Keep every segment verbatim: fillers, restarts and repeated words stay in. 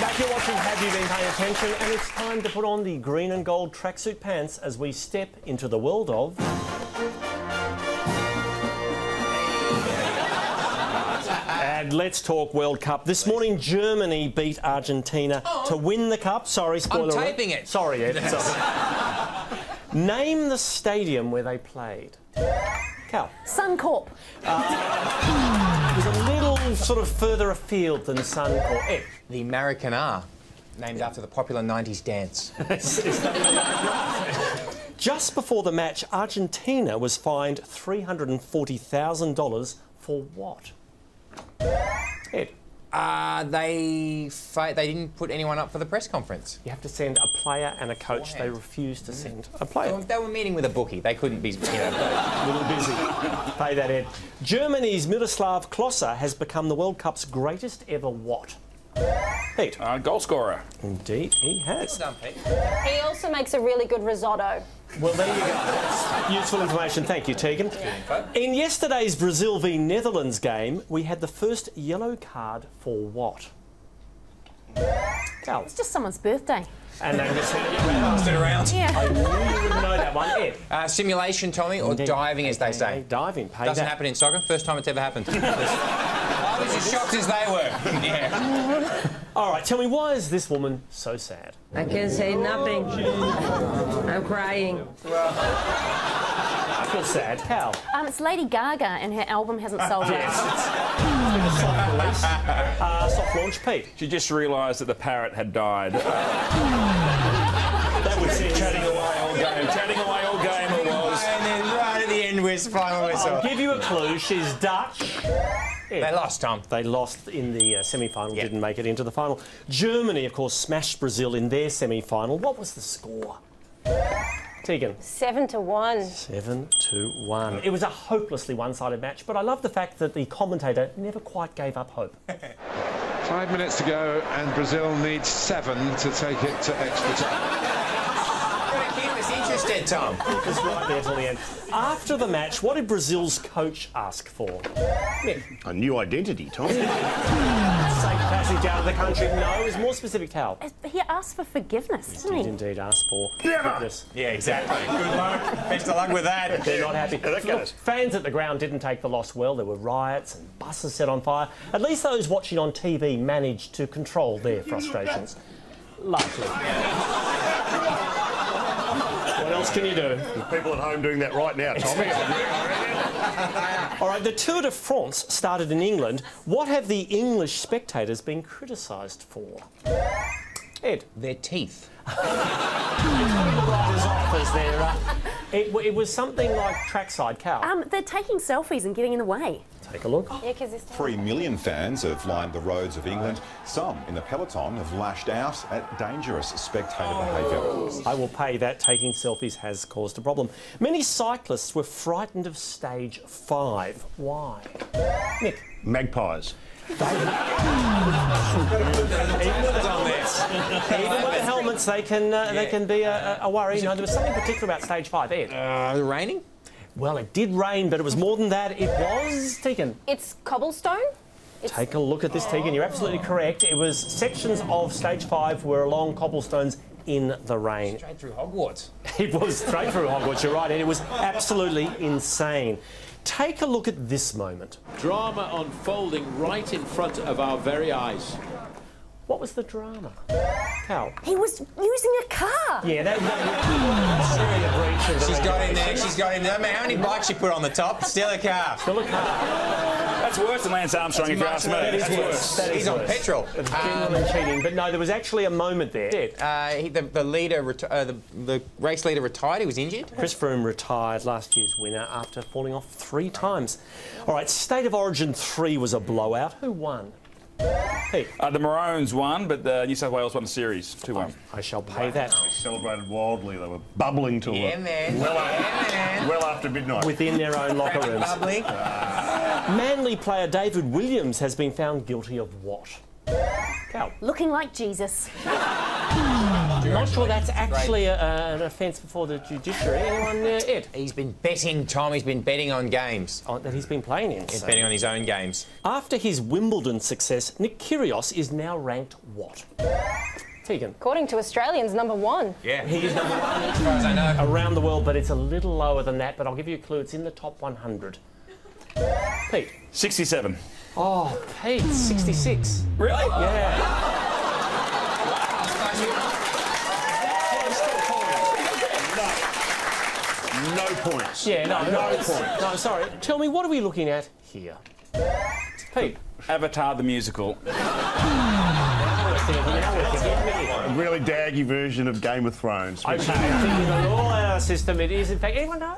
Welcome back. You're watching Have You Been Paying Attention? And it's time to put on the green and gold tracksuit pants as we step into the world of... And let's talk World Cup. This morning, Germany beat Argentina oh. to win the cup. Sorry, spoiler alert. I'm taping it. Sorry, Ed. Sorry. Name the stadium where they played. Cal. Suncorp. Uh, it was a little sort of further afield than Suncorp. Ed. The Maracanã, named after the popular nineties dance. Just before the match, Argentina was fined three hundred and forty thousand dollars for what? Ed. Uh, they fi they didn't put anyone up for the press conference. You have to send a player and a coach. Beforehand. They refused to send a player. They were, they were meeting with a bookie. They couldn't be, you know, a little busy. Pay that, Ed. Germany's Miroslav Klose has become the World Cup's greatest ever what? Pete. Uh, goal scorer. Indeed, he has. Well done, Pete. He also makes a really good risotto. Well, there you go. That's useful information. Thank you, Tegan. Yeah. In yesterday's Brazil v Netherlands game, we had the first yellow card for what? Cal. It's just someone's birthday. And they just passed it around. Yeah. I knew you wouldn't know that one. Ed. Uh, simulation, Tommy, or Indeed. diving, as they say. Diving. Pay Doesn't that. happen in soccer. First time it's ever happened. I was as shocked as they were. Yeah. All right, tell me, why is this woman so sad? I can't say nothing. I'm crying. I feel sad. How? Um, it's Lady Gaga, and her album hasn't sold out. Yes, it's been a soft release. Uh, soft launch, Pete. She just realised that the parrot had died. Uh, that was it. Chatting away all game. Chatting away all game it was. And then right at the end, we're final whistle. I'll give you a clue. She's Dutch. Yeah. They lost, Tom. They lost in the uh, semi-final, yep. didn't make it into the final. Germany, of course, smashed Brazil in their semi-final. What was the score? Tegan. Seven to one. Seven to one. It was a hopelessly one-sided match, but I love the fact that the commentator never quite gave up hope. Five minutes to go, and Brazil needs seven to take it to extra time. Dead Tom. Just right there till the end. After the match, what did Brazil's coach ask for? Mick. A new identity, Tom. Safe passage out of the country. No, it was more specific. How? He asked for forgiveness, didn't he? He did indeed ask for Never. forgiveness. Yeah, exactly. Good luck. Best of luck with that. They're not happy. Yeah, that Look, fans at the ground didn't take the loss well. There were riots and buses set on fire. At least those watching on T V managed to control their frustrations. Lovely. What else can you do? There's people at home doing that right now, Tommy. All right, the Tour de France started in England. What have the English spectators been criticised for? Ed. Their teeth. It, it was something like trackside cow. Um, they're taking selfies and getting in the way. Take a look. Yeah, 'cause this time Three million fans have lined the roads of England. Some in the peloton have lashed out at dangerous spectator oh. behaviour. I will pay that taking selfies has caused a problem. Many cyclists were frightened of stage five. Why? Mick. Magpies. Even with the helmets, they can uh, yeah. they can be a, a worry. No, there was something particular about stage five, Ed. Uh, raining? Well, it did rain, but it was more than that. It was Tegan. It's cobblestone. It's... Take a look at this, Tegan. You're absolutely correct. It was sections of stage five were along cobblestones in the rain. Straight through Hogwarts. It was straight through Hogwarts. You're right, and it was absolutely insane. Take a look at this moment. Drama unfolding right in front of our very eyes. What was the drama? Cal. He was using a car. Yeah, that was... She's got in there, she's got in there. I mean, how many bikes she put on the top? Still a car. Still a car. That's worse than Lance Armstrong, if you ask me. That is worse. That is He's worse. on petrol. It's genuine um, cheating. But no, there was actually a moment there. Uh, he, the, the, leader uh, the, the race leader retired, he was injured. Chris Froome retired, last year's winner, after falling off three times. All right, State of Origin three was a blowout. Who won? Hey. Uh, the Maroons won, but the New South Wales won the series two one. I shall pay wow. that. They celebrated wildly. They were bubbling to yeah, it. Man. Well, yeah, man. well after midnight. Within their own locker rooms. Bubbling. Ah. Manly player David Williams has been found guilty of what? Cal. Looking like Jesus. I'm not sure that's actually a, uh, an offence before the judiciary. Anyone, uh, Ed? He's been betting, Tom. He's been betting on games. Oh, that he's been playing in. He's so. betting on his own games. After his Wimbledon success, Nick Kyrgios is now ranked what? Tegan. According to Australians, number one. Yeah, he is number one as far as I know. Around the world, but it's a little lower than that, but I'll give you a clue. It's in the top one hundred. Pete. sixty-seven. Oh, Pete, sixty-six. Really? Yeah. No points. Yeah, no, no, no points. No, sorry. Tell me, what are we looking at here? Pete. Avatar the musical. A really daggy version of Game of Thrones. Okay, we've got all our system. It is, in fact, anyone know?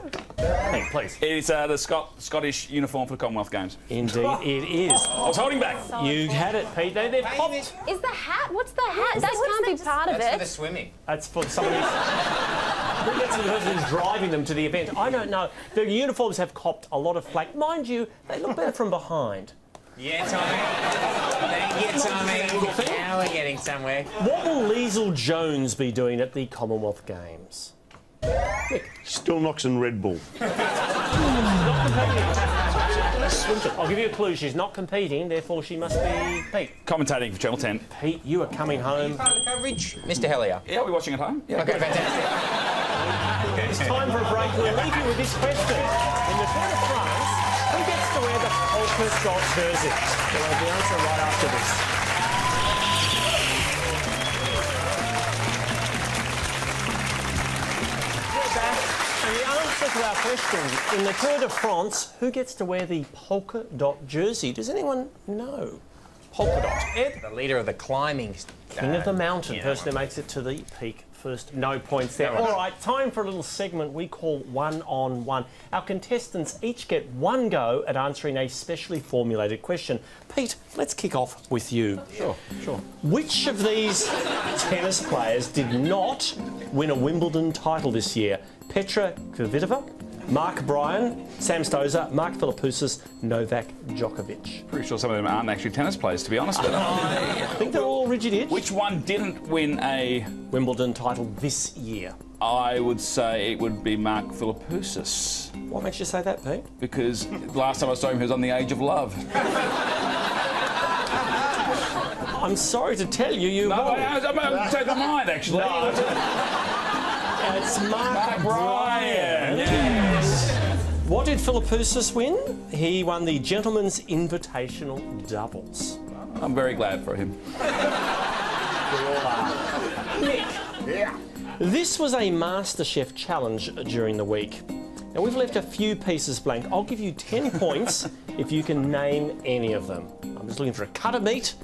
Pete, please. It is uh, the Scot Scottish uniform for the Commonwealth Games. Indeed, it is. I was holding back. So you cool. had it, Pete. They, they're popped. Is the hat? What's the hat? That can't be part of it. That's for the swimming. That's for somebody's... That's the person who's driving them to the event. I don't know. Their uniforms have copped a lot of flak. Mind you, they look better from behind. Yeah, Tommy. Thank you, Tommy. Now we're getting somewhere. What will Liesl Jones be doing at the Commonwealth Games? Nick. Still knocking Red Bull. She's not competing. I'll give you a clue. She's not competing, therefore she must be... Pete. Commentating for Channel ten. Pete, you are coming home. Are you part of the coverage? Mister Helliar. Yeah, I'll be watching at home. Yeah. OK, fantastic. It's time for a break. We'll leave you with this question. In the Tour de France, who gets to wear the Polka Dot jersey? We'll have the answer right after this. We're back. And the answer to our question, in the Tour de France, who gets to wear the Polka Dot jersey? Does anyone know? Polka Dot. Ed? The leader of the climbing... King uh, of the mountain. Yeah. Person who makes it to the peak. First, no points there. No. All right, time for a little segment we call One on One. Our contestants each get one go at answering a specially formulated question. Pete, let's kick off with you. Sure, sure. Which of these tennis players did not win a Wimbledon title this year? Petra Kvitova, Mark Bryan, Sam Stosur, Mark Philippoussis, Novak Djokovic. Pretty sure some of them aren't actually tennis players, to be honest with you. I think they're all rigid edge. Which one didn't win a Wimbledon title this year? I would say it would be Mark Philippoussis. What makes you say that, Pete? Because last time I saw him, he was on The Age of Love. I'm sorry to tell you, you... No, I'm going to take the mind, actually. No. It's Mark, Mark Bryan. Yeah. What did Philippoussis win? He won the Gentlemen's Invitational Doubles. I'm very glad for him. We all are. Nick. Yeah. This was a MasterChef challenge during the week. Now, we've left a few pieces blank. I'll give you ten points if you can name any of them. I'm just looking for a cut of meat.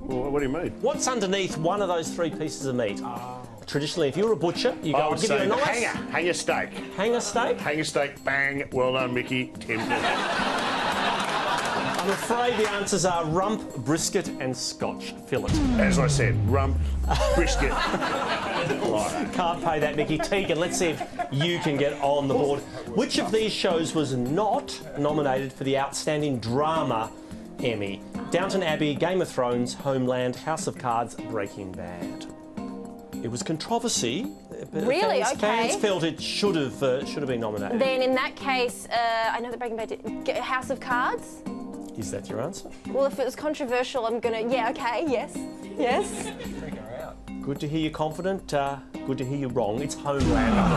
Well, what do you mean? What's underneath one of those three pieces of meat? Oh. Traditionally, if you were a butcher, you go, I'll give you a nice... Hanger. Hanger steak. Hanger steak? Hanger steak, bang. Well done, Mickey. Tim. I'm afraid the answers are rump, brisket and Scotch fillet. As I said, rump, brisket. Right. Can't pay that, Mickey. Tegan, let's see if you can get on the board. Which of these shows was not nominated for the Outstanding Drama Emmy? Downton Abbey, Game of Thrones, Homeland, House of Cards, Breaking Bad. It was controversy. But really? Fans, okay. Fans felt it should have uh, should have been nominated. Then in that case, uh, I know that Breaking Bad, House of Cards. Is that your answer? Well, if it was controversial, I'm gonna. Yeah. Okay. Yes. Yes. Good to hear you're confident. Uh, good to hear you're wrong. It's Homeland. I'm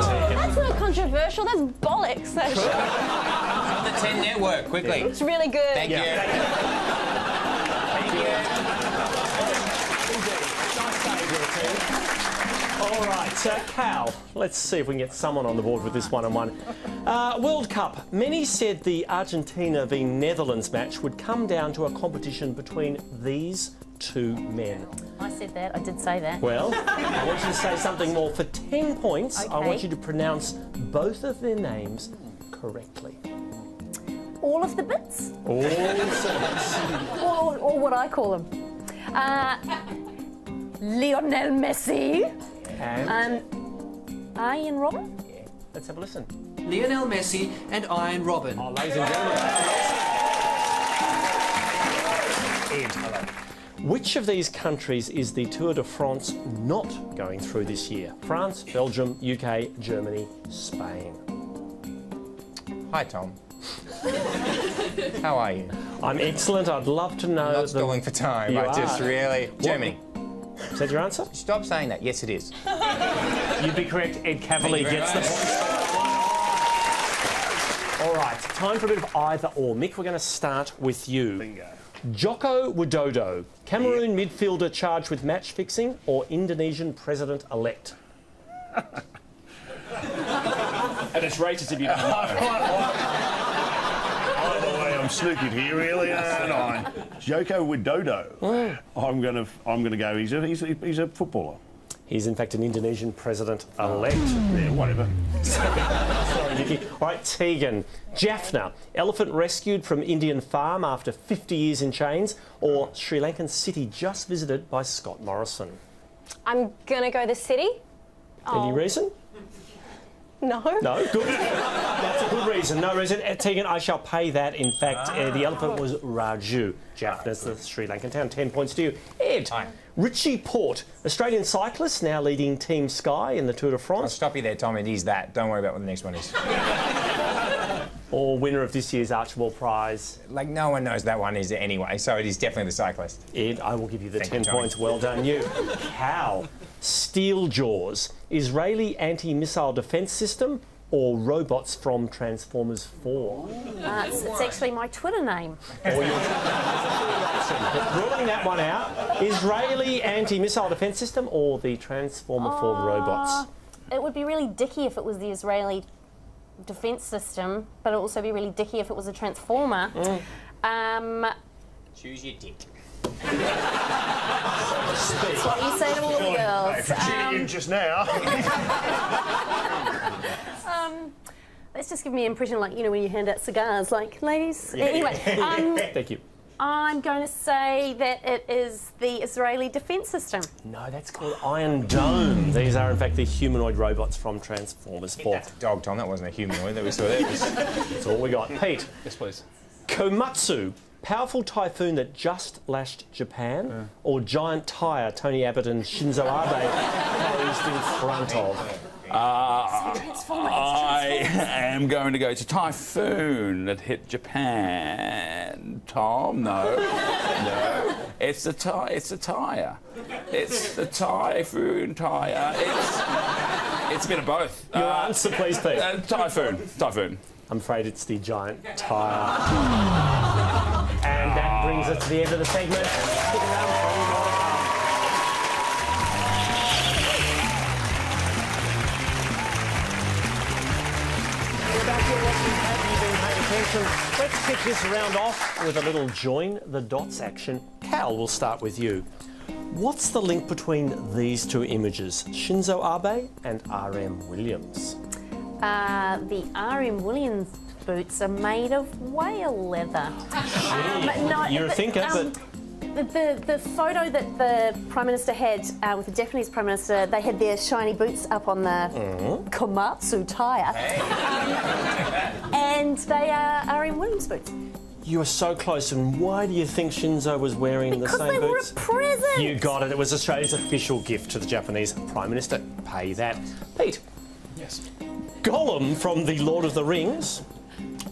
afraid. That's not controversial. That's bollocks. That show. On the ten Network. Quickly. Yeah. It's really good. Thank yeah. you. Thank you. Thank you. All right, uh, Cal, let's see if we can get someone on the board with this one-on-one. Uh, World Cup. Many said the Argentina v Netherlands match would come down to a competition between these two men. I said that. I did say that. Well, I want you to say something more. For ten points, okay. I want you to pronounce both of their names correctly. All of the bits? All of the bits. Or, or what I call them. Uh, Lionel Messi. And? Um, Ian Robin? Yeah. Let's have a listen. Lionel Messi and Iron Robin. Oh, ladies and gentlemen. Ian, I love it. Which of these countries is the Tour de France not going through this year? France, Belgium, U K, Germany, Spain. Hi, Tom. How are you? I'm excellent. I'd love to know. I'm not stalling for time. You I are. just really. What? Germany. Is that your answer? Stop saying that. Yes, it is. You'd be correct. Ed Kavalee gets the point. All right. Time for a bit of either or. Mick, we're going to start with you. Bingo. Joko Widodo, Cameroon yeah. midfielder charged with match fixing, or Indonesian president-elect? And it's racist if you don't know. I'm snookered here, really, aren't I? Joko Widodo. Oh. I'm going to, I'm going to go. He's a, he's, a, he's a footballer. He's in fact an Indonesian president-elect. Mm. Yeah, whatever. Sorry, Vicky. All right, Tegan. Jaffna, elephant rescued from Indian farm after fifty years in chains, or Sri Lankan city just visited by Scott Morrison? I'm going to go the city. Any oh. reason? No. No? Good. That's a good reason. No reason. Uh, Tegan, I shall pay that. In fact, ah. uh, the elephant was Raju. Jaffna's the Sri Lankan town. Ten points to you. Ed. Hi. Richie Porte, Australian cyclist, now leading Team Sky in the Tour de France. I'll stop you there, Tom. It is that. Don't worry about what the next one is. Or winner of this year's Archibald Prize. Like, no one knows that one is anyway, so it is definitely the cyclist. Ed, I will give you the Thank ten you, points. Well done, you. Cal. Steel Jaws, Israeli anti-missile defence system, or robots from Transformers four? Uh, it's, it's actually my Twitter name. Or your Twitter name. Ruling that one out. Israeli anti-missile defence system or the Transformer four uh, robots? It would be really dicky if it was the Israeli defence system, but it would also be really dicky if it was a Transformer. Mm. Um, Choose your dick. That's what you say to all the girls. Um, you just now. um, it's just giving me an impression, like, you know, when you hand out cigars, like, ladies. Yeah. Anyway, um, thank you. I'm going to say that it is the Israeli defence system. No, that's called Iron Dome. These are, in fact, the humanoid robots from Transformers four. That's a dog, Tom. That wasn't a humanoid that we saw there. That's all we got. Pete. Yes, please. Komatsu. Powerful typhoon that just lashed Japan, yeah. or giant tyre Tony Abbott and Shinzo Abe posed in front of? Uh, I am going to go to typhoon that hit Japan. Tom, no, no. It's the tyre. It's the tyre. It's the typhoon tyre. It's, it's a bit of both. Your uh, answer, please, Pete. Uh, typhoon. Typhoon. I'm afraid it's the giant tyre. And that brings us to the end of the segment. Stick around for any more to come. We're back here watching Have You Been Paying Attention? Let's kick this round off with a little join the dots action. Cal, we'll start with you. What's the link between these two images, Shinzo Abe and R M Williams? Uh, the R M Williams boots are made of whale leather. Um, no, You're a thinker, um, but... The, the, the photo that the Prime Minister had uh, with the Japanese Prime Minister, they had their shiny boots up on the mm-hmm. Komatsu tyre. Hey. Um, and they are R M Williams boots. You were so close, and why do you think Shinzo was wearing because the same boots? Because they were a present! You got it. It was Australia's official gift to the Japanese Prime Minister. Pay that. Pete. Yes. Gollum from The Lord of the Rings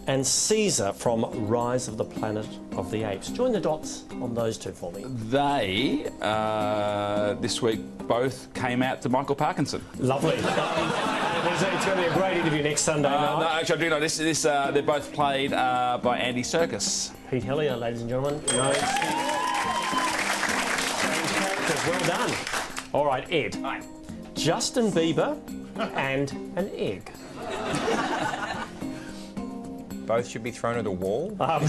and Caesar from Rise of the Planet of the Apes. Join the dots on those two for me. They, uh, this week, both came out to Michael Parkinson. Lovely. It's going to be a great interview next Sunday uh, night. No, actually, I do know. This, this, uh, they're both played uh, by Andy Serkis. Pete Helliar, ladies and gentlemen. No. Well done. All right, Ed. Hi. Justin Bieber and an egg. Both should be thrown at a wall. Um,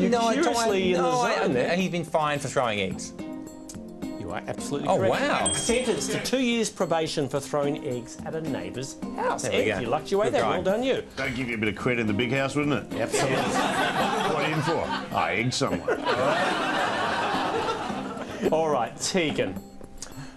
You're no, curiously in no, the zone I, there. He's been fined for throwing eggs. You are absolutely oh, correct. Oh, wow. Sentenced to two years probation for throwing eggs at a neighbour's house. There Ed, we go. You lucked your way there. Well done, you. That'd give you a bit of credit in the big house, wouldn't it? Absolutely. What are you in for? I egged someone. All right, Tegan.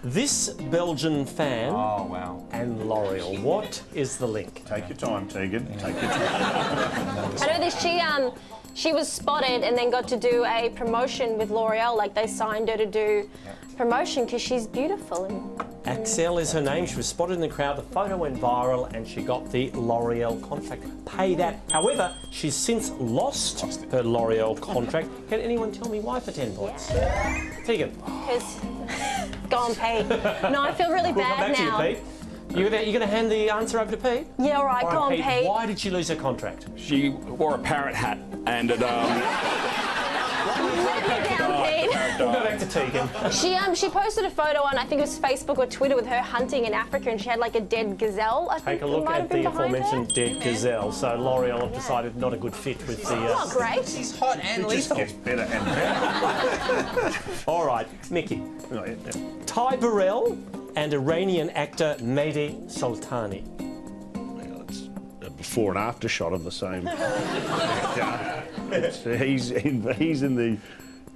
This Belgian fan oh, wow. and L'Oreal. What is the link? Take your time, Tegan. Take your time. I know there's she, um, she was spotted and then got to do a promotion with L'Oreal. Like, they signed her to do promotion because she's beautiful. And, and Axel is her name. She was spotted in the crowd. The photo went viral and she got the L'Oreal contract. Pay that. However, she's since lost her L'Oreal contract. Can anyone tell me why for ten points? Yeah. Tegan. Because... Go and pay. No, I feel really we'll bad now. We'll come back to you, Pete. You're going to hand the answer over to Pete? Yeah, all right, all right go on, Pete. Pete. Why did she lose her contract? She wore a parrot hat and it, um... We'll go back to Tegan. She um she posted a photo on, I think it was Facebook or Twitter, with her hunting in Africa, and she had like a dead gazelle. I think Take a look at the aforementioned her. dead gazelle. So L'Oreal have decided not a good fit with she's the. Uh, not great. She's hot and lethal. Gets better and better. All right, Mickey. No, yeah, yeah. Ty Burrell and Iranian actor Mehdi Soltani. Well, it's a before and after shot of the same. It's, he's in, he's in the.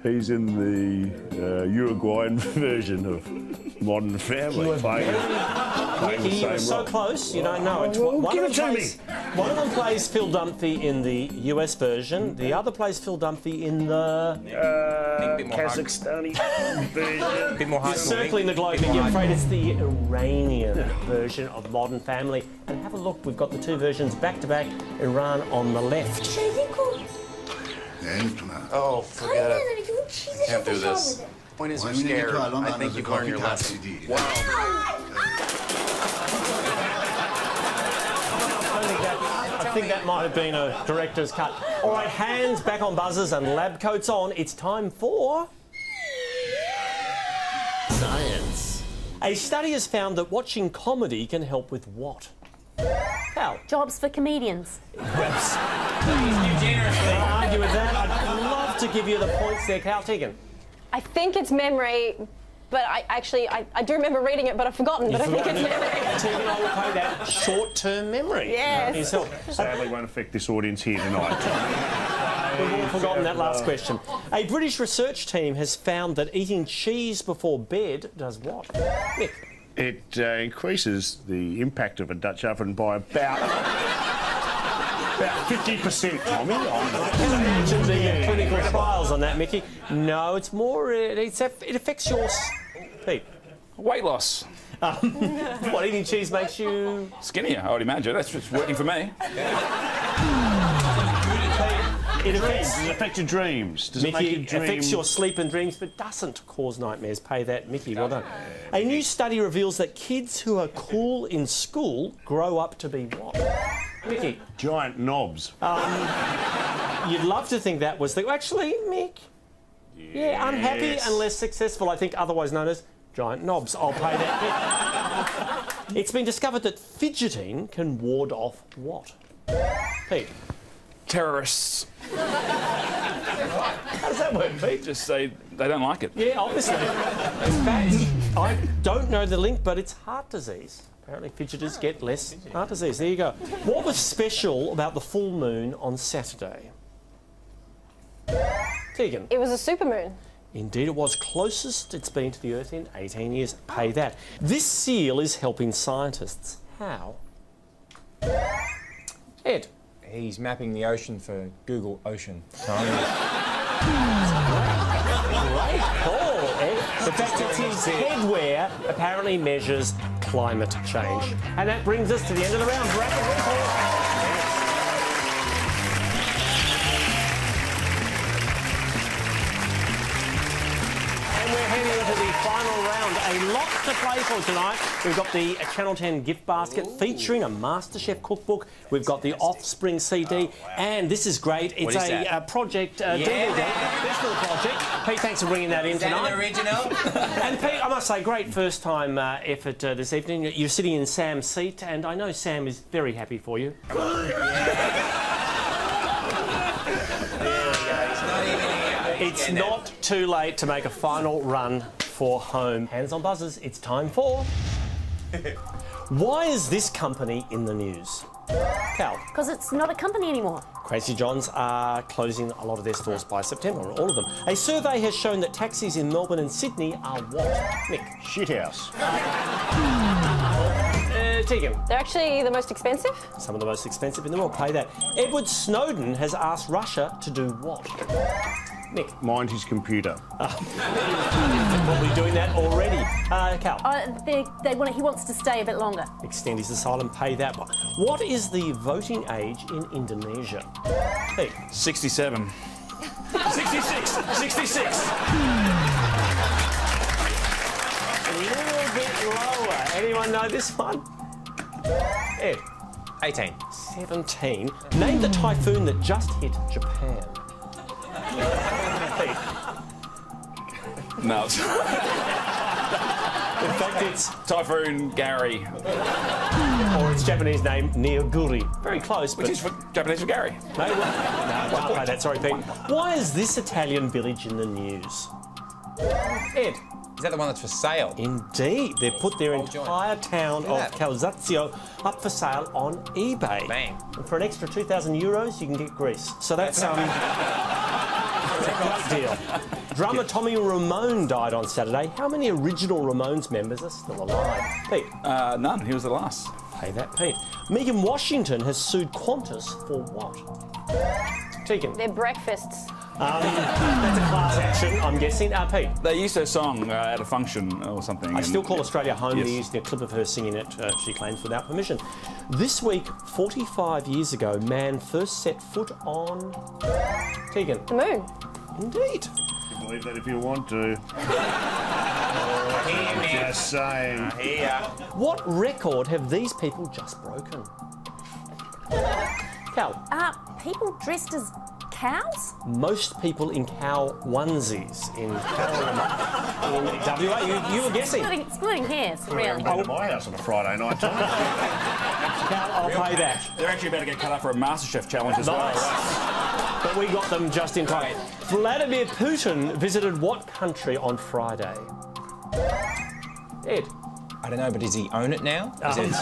He's in the uh, Uruguayan version of Modern Family. Playing, playing he was so role. close, you don't know. It's, well, one, give one, it of to plays, me. one of them plays Phil Dunphy in the U S version, the other plays Phil Dunphy in the uh, Kazakhstani version. Bit more hard. You're circling the globe, but you're afraid it's the Iranian version of Modern Family. And have a look, we've got the two versions back to back, Iran on the left. Oh, forget it. I can't do this. Point is, you're scared. I think you've learned your lesson. Wow. I think that might have been a director's cut. All right, hands back on buzzers and lab coats on. It's time for... Science. A study has found that watching comedy can help with what? How? Jobs for comedians. Please do generously. I'll argue with that. I'd love to give you the points there, Cal. Tegan. I think it's memory, but I actually, I, I do remember reading it, but I've forgotten, You've but forgotten. I think it's memory. Tegan, I will pay that. Short-term memory. Yes. No, sadly won't affect this audience here tonight. We've all forgotten that last question. A British research team has found that eating cheese before bed does what? Mick. It uh, increases the impact of a Dutch oven by about... About fifty percent, Tommy. I can imagine the yeah. clinical trials on that, Mickey. No, it's more... It, it's, it affects your... Pete. Weight loss. Um, what, eating cheese makes you... Skinnier, I would imagine. That's just working for me. Yeah. It affects... It affects your dreams. Does Mickey, it make you dream? affects your sleep and dreams, but doesn't cause nightmares. Pay that, Mickey. Well done. A new study reveals that kids who are cool in school grow up to be what? Mickey. Giant knobs. Um, you'd love to think that was the... Actually, Mick. Yes. Yeah, unhappy and less successful, I think, otherwise known as giant knobs. I'll pay that. It's been discovered that fidgeting can ward off what? Pete. Terrorists. How does that work, Pete? Just say they don't like it. Yeah, obviously. In fact, I don't know the link, but it's heart disease. Apparently fidgeters get less heart disease. There you go. What was special about the full moon on Saturday? Tegan. It was a supermoon. Indeed it was. Closest it's been to the Earth in eighteen years. Pay that. This seal is helping scientists. How? Ed. He's mapping the ocean for Google Ocean. Great call, Ed. The fact that his headwear apparently measures climate change. And that brings us to the end of the round. Rapid yes. And we're heading into the final round. A lot to play for tonight. We've got the Channel ten gift basket Ooh. featuring a MasterChef cookbook. We've got the Offspring C D. Oh, wow. And this is great. It's is a uh, project... Uh, yeah. Special project. Pete, thanks for bringing that in tonight. An original. And Pete, I must say, great first-time uh, effort uh, this evening. You're sitting in Sam's seat, and I know Sam is very happy for you. There we go. It's not too late to make a final run for home. Hands on buzzers, it's time for... Why is this company in the news? Cal. Because it's not a company anymore. Crazy Johns are closing a lot of their stores by September, or all of them. A survey has shown that taxis in Melbourne and Sydney are what? Mick. Shithouse. Uh, uh, Tegan. They're actually the most expensive. Some of the most expensive in the world. Pay that. Edward Snowden has asked Russia to do what? Nick. Mind his computer. Uh, probably doing that already. Uh, Cal. Uh, they, they want to, he wants to stay a bit longer. Extend his asylum, pay that one. What is the voting age in Indonesia? Pete. sixty-seven. sixty-six. sixty-six. A little bit lower. Anyone know this one? Ed. eighteen. seventeen. Name the typhoon that just hit Japan. No. In fact, it's Typhoon Gary. Or its Japanese name, Neoguri. Very close, but... Which is for Japanese for Gary. No, well, no, I can't play that. Sorry, Pete. Why is this Italian village in the news? Ed. Is that the one that's for sale? Indeed. They put their entire town of Calzazio up for sale on eBay. Bang. And for an extra two thousand euros, you can get Greece. So that's, um... that's a great deal. Drummer Tommy Ramone died on Saturday. How many original Ramones members are still alive? Pete? Uh, none. He was the last. Pay that, Pete. Megan Washington has sued Qantas for what? Tegan. Their breakfasts. Um, that's a class action, I'm guessing. Uh, Pete? They used her song uh, at a function or something. I still call yeah. Australia home. Yes. They used a clip of her singing it, uh, she claims, without permission. This week, forty-five years ago, man first set foot on... Tegan? The moon. Indeed. You can believe that if you want to. I'm just saying. Here. What record have these people just broken? Cal? Uh, people dressed as... cows? Most people in cow onesies in W A. You, you were guessing. Splitting, splitting hairs, really. I'll at my house on a Friday night. Cal, I'll pay that. They're actually about to get cut up for a MasterChef challenge as nice. well. But we got them just in time. Right. Vladimir Putin visited what country on Friday? Ed. I don't know, but does he own it now? Is um, it...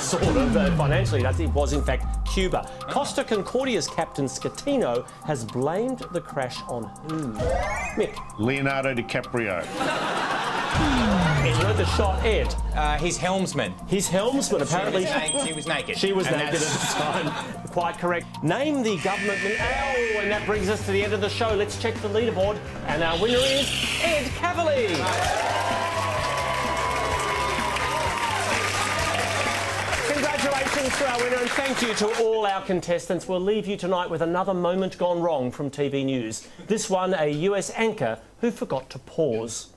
sort of, uh, financially. It was, in fact, Cuba. Costa Concordia's captain Scatino has blamed the crash on who? Mick. Leonardo DiCaprio. It's worth a shot, Ed. Uh, his helmsman. His helmsman, apparently. She was, she was naked. She was and naked that's... at the time. Quite correct. Name the government... Oh, and that brings us to the end of the show. Let's check the leaderboard. And our winner is Ed Kavalee. Congratulations to our winner and thank you to all our contestants. We'll leave you tonight with another moment gone wrong from T V News. This one, a U S anchor who forgot to pause.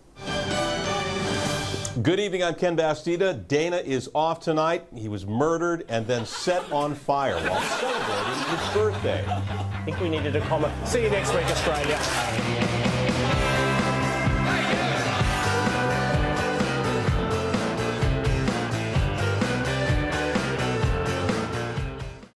Good evening, I'm Ken Bastida. Dana is off tonight. He was murdered and then set on fire while celebrating his birthday. I think we needed a comma. See you next week, Australia.